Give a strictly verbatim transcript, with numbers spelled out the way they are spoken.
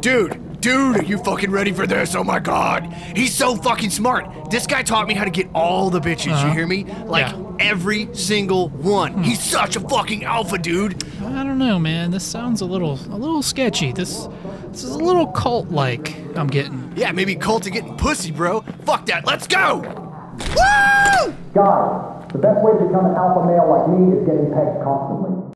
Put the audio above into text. Dude, dude, are you fucking ready for this? Oh my god. He's so fucking smart. This guy taught me how to get all the bitches, uh-huh. you hear me? Like, yeah. every single one. Hmm. He's such a fucking alpha, dude. I don't know, man. This sounds a little, a little sketchy. This, this is a little cult-like I'm getting. Yeah, maybe cult to getting pussy, bro. Fuck that. Let's go! Woo! Guys, the best way to become an alpha male like me is getting pegged constantly.